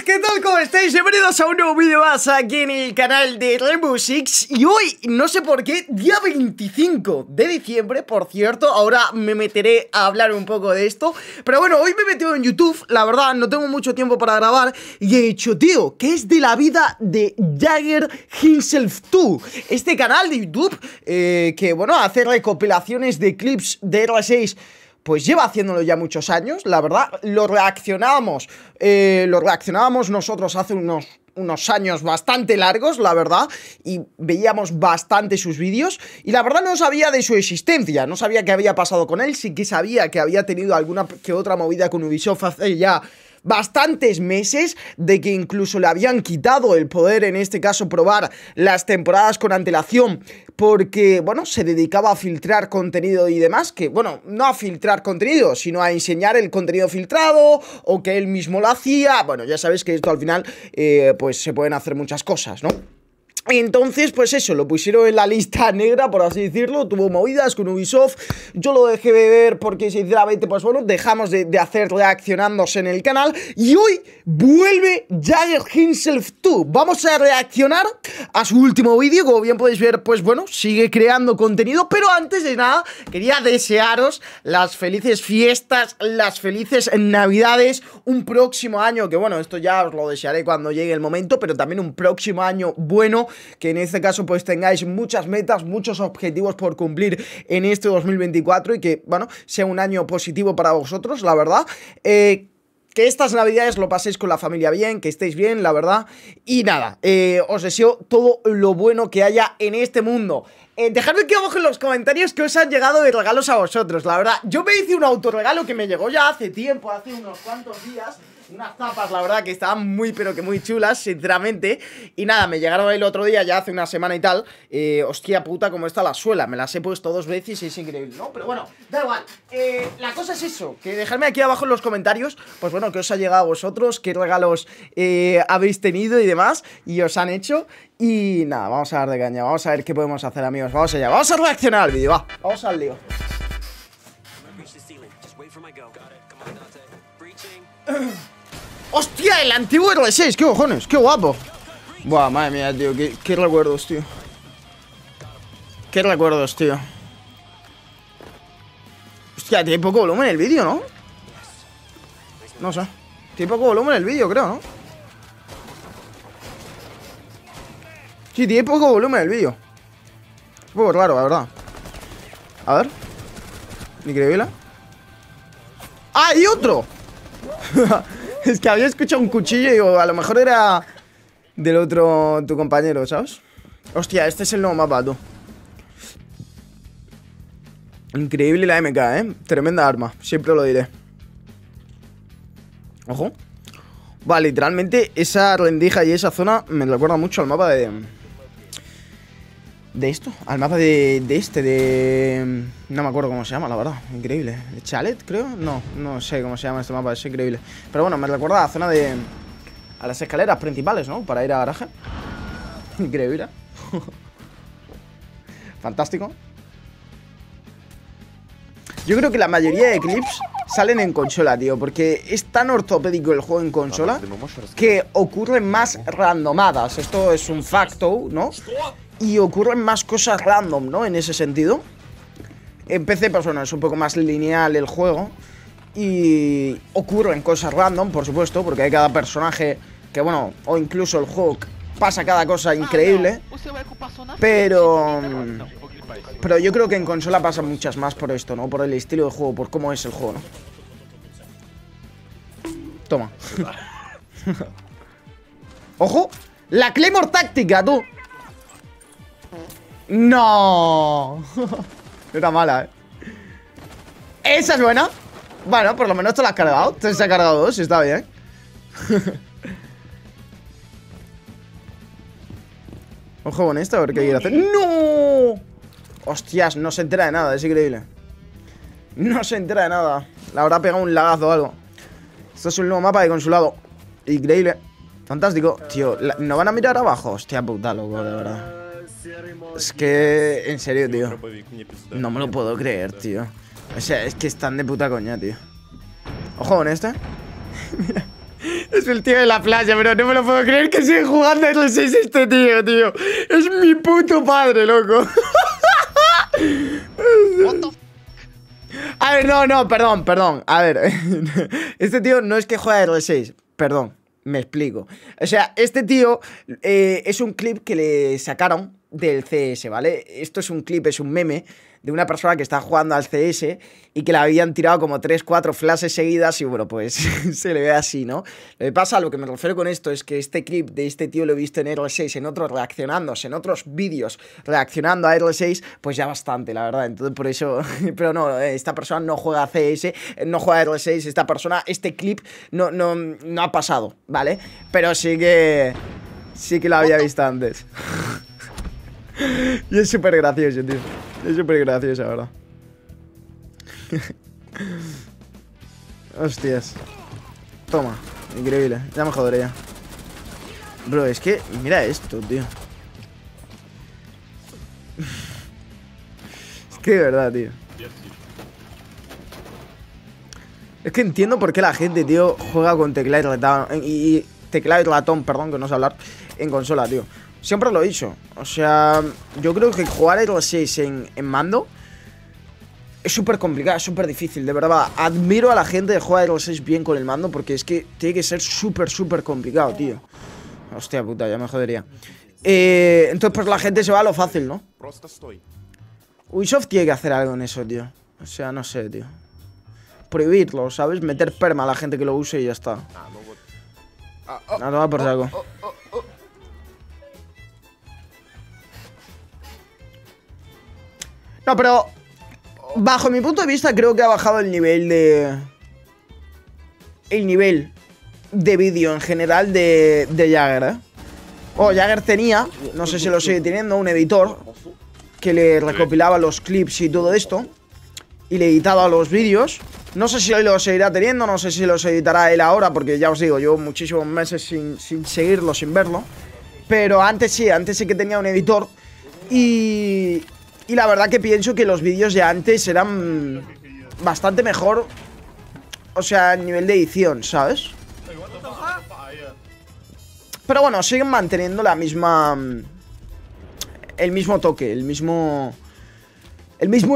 amigos, ¿qué tal? ¿Cómo estáis? Bienvenidos a un nuevo vídeo más aquí en el canal de Rainbow Six. Y hoy, no sé por qué, día 25 de diciembre, por cierto. Ahora me meteré a hablar un poco de esto. Pero bueno, hoy me he metido en YouTube. La verdad, no tengo mucho tiempo para grabar. Y he dicho, tío, ¿qué es de la vida de Jagger Himself 2? Este canal de YouTube, que bueno, hace recopilaciones de clips de Hero 6. Pues lleva haciéndolo ya muchos años, la verdad. Lo reaccionábamos nosotros hace unos años bastante largos, la verdad. Y veíamos bastante sus vídeos. Y la verdad no sabía de su existencia, no sabía qué había pasado con él. Sí que sabía que había tenido alguna que otra movida con Ubisoft hace ya bastantes meses, de que incluso le habían quitado el poder, en este caso, probar las temporadas con antelación, porque, bueno, se dedicaba a filtrar contenido y demás, que, bueno, no a filtrar contenido, sino a enseñar el contenido filtrado, o que él mismo lo hacía. Bueno, ya sabéis que esto al final, pues se pueden hacer muchas cosas, ¿no? Entonces, pues eso, lo pusieron en la lista negra, por así decirlo. Tuvo movidas con Ubisoft. Yo lo dejé de ver porque, sinceramente, pues bueno, dejamos de hacer reaccionándose en el canal. Y hoy vuelve Jagger Himself 2. Vamos a reaccionar a su último vídeo. Como bien podéis ver, pues bueno, sigue creando contenido. Pero antes de nada, quería desearos las felices fiestas, las felices navidades, un próximo año, que bueno, esto ya os lo desearé cuando llegue el momento, pero también un próximo año bueno, que en este caso pues tengáis muchas metas, muchos objetivos por cumplir en este 2024 y que, bueno, sea un año positivo para vosotros, la verdad. Que estas navidades lo paséis con la familia bien, que estéis bien, la verdad. Y nada, os deseo todo lo bueno que haya en este mundo. Dejadme aquí abajo en los comentarios que os han llegado de regalos a vosotros, la verdad. Yo me hice un autorregalo que me llegó ya hace tiempo, hace unos cuantos días. Unas tapas, la verdad, que estaban muy, pero que muy chulas, sinceramente. Y nada, me llegaron el otro día, ya hace una semana y tal. Hostia puta, como está la suela. Me las he puesto dos veces y es increíble, ¿no? Pero bueno, da igual. La cosa es eso, que dejadme aquí abajo en los comentarios, pues bueno, qué os ha llegado a vosotros, qué regalos habéis tenido y demás, y os han hecho. Y nada, vamos a dar de caña, vamos a ver qué podemos hacer, amigos. Vamos allá, vamos a reaccionar al vídeo, va. Vamos al lío. ¡Hostia! El antiguo R6, qué cojones, qué guapo. Buah, madre mía, tío, qué recuerdos, tío. Qué recuerdos, tío. Hostia, tiene poco volumen el vídeo, ¿no? No sé. Tiene poco volumen el vídeo, creo, ¿no? Sí, tiene poco volumen el vídeo. Un poco raro, la verdad. A ver. Increíble. ¡Ah, y otro! Es que había escuchado un cuchillo y digo, a lo mejor era del otro, tu compañero, ¿sabes? Hostia, este es el nuevo mapa, tú. Increíble la MK, ¿eh? Tremenda arma, siempre lo diré. Ojo. Vale, literalmente esa rendija y esa zona me recuerda mucho al mapa de... ¿De esto? Al mapa de este, de... No me acuerdo cómo se llama, la verdad. Increíble. ¿De Chalet, creo? No, no sé cómo se llama este mapa, es increíble. Pero bueno, me recuerda a la zona de... A las escaleras principales, ¿no? Para ir a garaje. Increíble, ¿eh? Fantástico. Yo creo que la mayoría de clips salen en consola, tío, porque es tan ortopédico el juego en consola que ocurren más randomadas. Esto es un facto, ¿no? Y ocurren más cosas random, ¿no? En ese sentido. En PC, pues bueno, es un poco más lineal el juego. Y ocurren cosas random, por supuesto, porque hay cada personaje que, bueno, o incluso el juego pasa cada cosa increíble. Pero yo creo que en consola pasan muchas más por esto, ¿no? Por el estilo de juego, por cómo es el juego, ¿no? Toma. ¡Ojo! ¡La Claymore táctica, tú! No. Era mala, ¿eh? Esa es buena. Bueno, por lo menos te la has cargado. Te has cargado dos, está bien. Ojo con esto, a ver qué quiere hacer. ¡No! Hostias, no se entera de nada, es increíble. No se entera de nada. Le habrá pegado un lagazo o algo. Esto es un nuevo mapa de consulado. Increíble. Fantástico. Tío, ¿no van a mirar abajo? Hostia puta, loco, de verdad. Es que, en serio, tío. No me lo puedo creer, tío. O sea, es que están de puta coña, tío. Ojo con este. Es el tío de la playa, pero no me lo puedo creer que sigue jugando a los 6 este tío, tío. Es mi puto padre, loco. A ver, no, perdón. A ver, este tío no es que juegue a R6, perdón, me explico. O sea, este tío es un clip que le sacaron del CS, ¿vale? Esto es un clip, es un meme de una persona que está jugando al CS y que le habían tirado como 3-4 flashes seguidas y bueno, pues se le ve así, ¿no? Lo que pasa, lo que me refiero con esto es que este clip de este tío lo he visto en Hero 6, en otros reaccionándose, en otros vídeos reaccionando a Hero 6, pues ya bastante, la verdad, entonces por eso, pero no, esta persona no juega a CS, no juega a Hero 6, esta persona, este clip no ha pasado, ¿vale? Pero sí que lo había visto antes. Y es súper gracioso, tío. Es súper gracioso, ahora. Hostias. Toma. Increíble. Ya me joderé ya. Bro, es que... Mira esto, tío. Es que de verdad, tío. Es que entiendo por qué la gente, tío, juega con teclado y ratón. Y teclado y ratón, perdón, que no sé hablar. En consola, tío. Siempre lo he dicho. O sea, yo creo que jugar a Hero 6 en mando es súper complicado, es súper difícil, de verdad. Admiro a la gente de jugar a Hero 6 bien con el mando porque es que tiene que ser súper complicado, tío. Hostia puta, ya me jodería. Entonces, pues la gente se va a lo fácil, ¿no? Ubisoft tiene que hacer algo en eso, tío. O sea, no sé, tío. Prohibirlo, ¿sabes? Meter perma a la gente que lo use y ya está. No va por saco. No, pero bajo mi punto de vista creo que ha bajado el nivel de... El nivel de vídeo en general de Jagger, ¿eh? Jagger tenía, no sé si lo sigue teniendo, un editor que le recopilaba los clips y todo esto y le editaba los vídeos. No sé si hoy lo seguirá teniendo, no sé si los editará él ahora porque ya os digo, llevo muchísimos meses sin seguirlo, sin verlo. Pero antes sí que tenía un editor y... Y la verdad que pienso que los vídeos de antes eran bastante mejor, o sea, el nivel de edición, ¿sabes? Pero bueno, siguen manteniendo la misma... El mismo toque, el mismo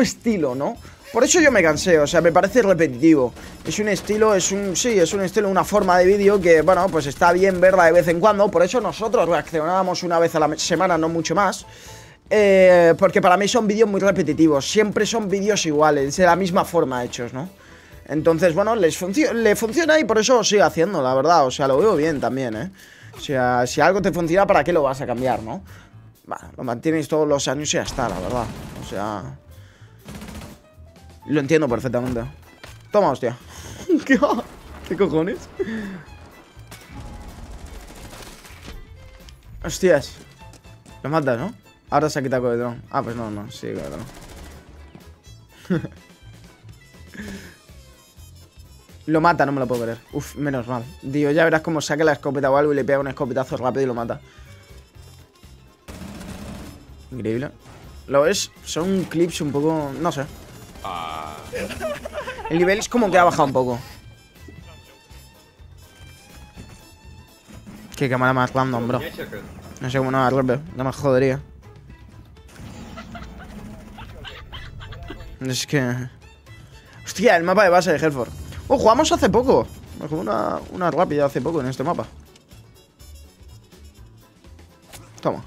estilo, ¿no? Por eso yo me cansé, o sea, me parece repetitivo. Es un estilo, una forma de vídeo que, bueno, pues está bien verla de vez en cuando. Por eso nosotros reaccionábamos una vez a la semana, no mucho más. Porque para mí son vídeos muy repetitivos. Siempre son vídeos iguales, de la misma forma hechos, ¿no? Entonces, bueno, le funciona y por eso sigue haciendo, la verdad. O sea, lo veo bien también, ¿eh? O sea, si algo te funciona, ¿para qué lo vas a cambiar, no? Bueno, lo mantienes todos los años y ya está, la verdad. O sea... Lo entiendo perfectamente. Toma, hostia. ¿Qué cojones? Hostias. Lo matas, ¿no? Ahora se ha quitado el dron. Ah, pues no, sí, claro. Lo mata, no me lo puedo creer. Uf, menos mal. Digo, ya verás cómo saca la escopeta o algo y le pega un escopetazo rápido y lo mata. Increíble. ¿Lo ves? Son clips un poco... No sé. El nivel es como que ha bajado un poco. Qué cámara más random, bro. No sé cómo no va, no me jodería. Es que... Hostia, el mapa de base de Hellford. Oh, jugamos hace poco. Me jugó una rápida hace poco en este mapa. Toma.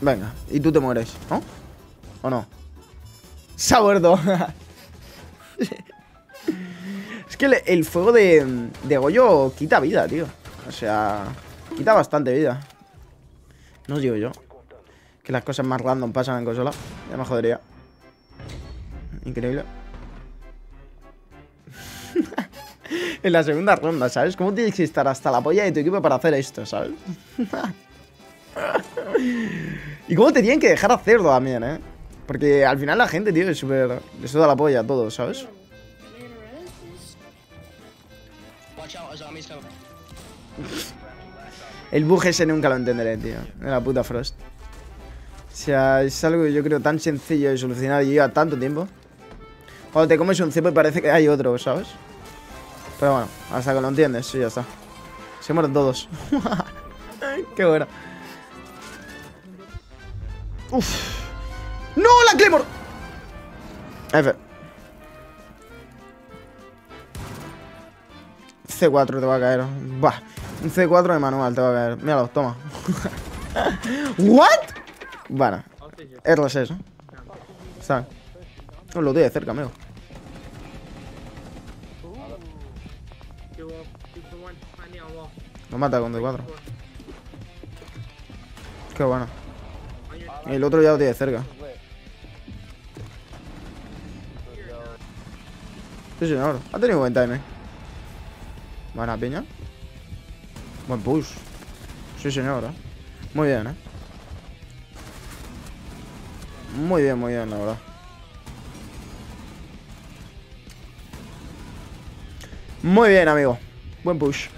Venga, y tú te mueres, ¿no? ¿O no? Se ha muerto. Es que el fuego de Goyo quita vida, tío. O sea, quita bastante vida. No os digo yo que las cosas más random pasan en consola. Ya me jodería. Increíble. En la segunda ronda, ¿sabes? ¿Cómo tienes que estar hasta la polla de tu equipo para hacer esto, ¿sabes? Y cómo te tienen que dejar hacerlo también, ¿eh? Porque al final la gente, tío, es súper... Les da la polla a todos, ¿sabes? El bug ese nunca lo entenderé, tío. De la puta Frost. O sea, es algo que yo creo tan sencillo de solucionar y lleva tanto tiempo. Cuando te comes un cepo y parece que hay otro, ¿sabes? Pero bueno, hasta que lo entiendes, sí, ya está. Se mueren todos. Qué bueno. Uf. ¡No, la Claymore! F. C4 te va a caer. Bah. Un C4 de manual te va a caer. Míralo, toma. ¿What? Bueno. R6, ¿no? Está. No lo doy de cerca, amigo. Lo mata con D4. Qué bueno. El otro ya lo tiene cerca. Sí, señor. Ha tenido buen time. Buena piña. Buen push. Sí, señor. Muy bien, ¿eh? Muy bien, la verdad. Muy bien, amigo. Buen push.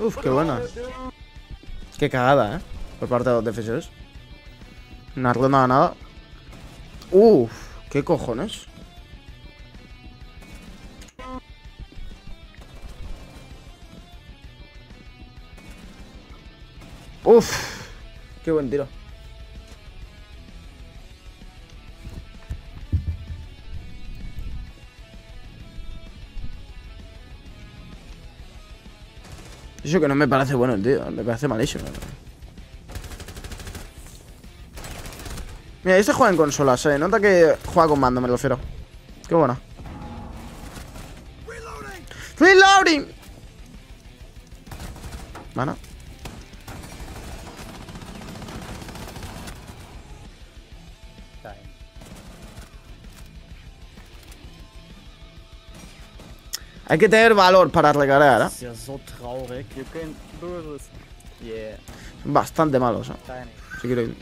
Uf, qué buena. Qué cagada, ¿eh? Por parte de los defensores. No nada, nada. Uf, qué cojones. Uf, qué buen tiro. Eso que no me parece bueno el tío, me parece malísimo. Mira, este juega en consola, se nota que juega con mando, me refiero. Qué bueno. ¡Reloading! Mana. Hay que tener valor para recargar, ¿eh? Bastante malos, ¿eh? Si quiero ir.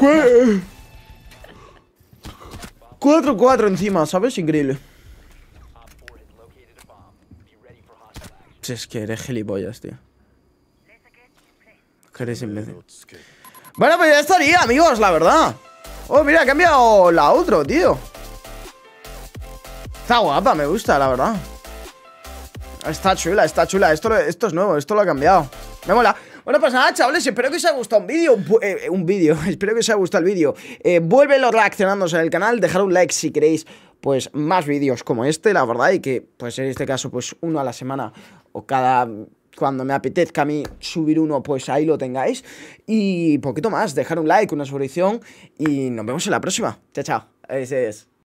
¿Qué? 4-4 encima, ¿sabes? Increíble. Si es que eres gilipollas, tío. Que eres imbécil. Bueno, pues ya estaría, amigos, la verdad. Oh, mira, ha cambiado la otro, tío. Está guapa, me gusta, la verdad. Está chula, está chula. Esto es nuevo, esto lo ha cambiado. Me mola. Bueno, pues nada, chavales, espero que os haya gustado un vídeo. Espero que os haya gustado el vídeo. Vuélvelo reaccionándose en el canal. Dejad un like si queréis, pues, más vídeos como este, la verdad. Y que, pues, en este caso, pues, uno a la semana o cada... cuando me apetezca a mí subir uno, pues ahí lo tengáis. Y poquito más, dejar un like, una suscripción. Y nos vemos en la próxima. Chao, chao. Adiós.